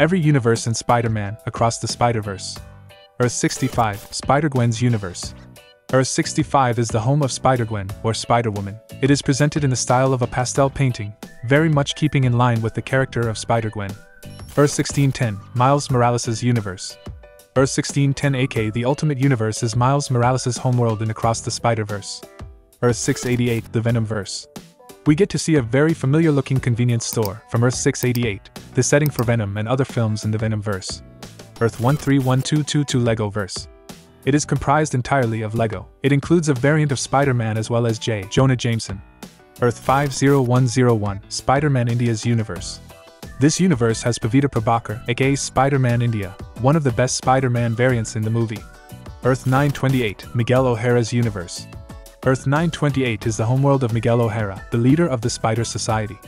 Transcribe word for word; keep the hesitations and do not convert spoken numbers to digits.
Every universe in Spider-Man across the Spider-Verse. Earth sixty-five, Spider-Gwen's universe. Earth sixty-five is the home of Spider-Gwen, or Spider-Woman. It is presented in the style of a pastel painting, very much keeping in line with the character of Spider-Gwen. Earth sixteen ten, Miles Morales' universe. Earth sixteen ten aka the Ultimate Universe is Miles Morales' homeworld in Across the Spider-Verse. Earth six eighty-eight, the Venomverse. We get to see a very familiar-looking convenience store from Earth six eighty-eight, the setting for Venom and other films in the Venomverse. Earth one three one two two two, LEGO-verse. It is comprised entirely of LEGO. It includes a variant of Spider-Man as well as J. Jonah Jameson. Earth five oh one oh one, Spider-Man India's universe. This universe has Paviter Prabhakar, aka Spider-Man India, one of the best Spider-Man variants in the movie. Earth nine twenty-eight, Miguel O'Hara's universe. Earth nine twenty-eight is the homeworld of Miguel O'Hara, the leader of the Spider Society.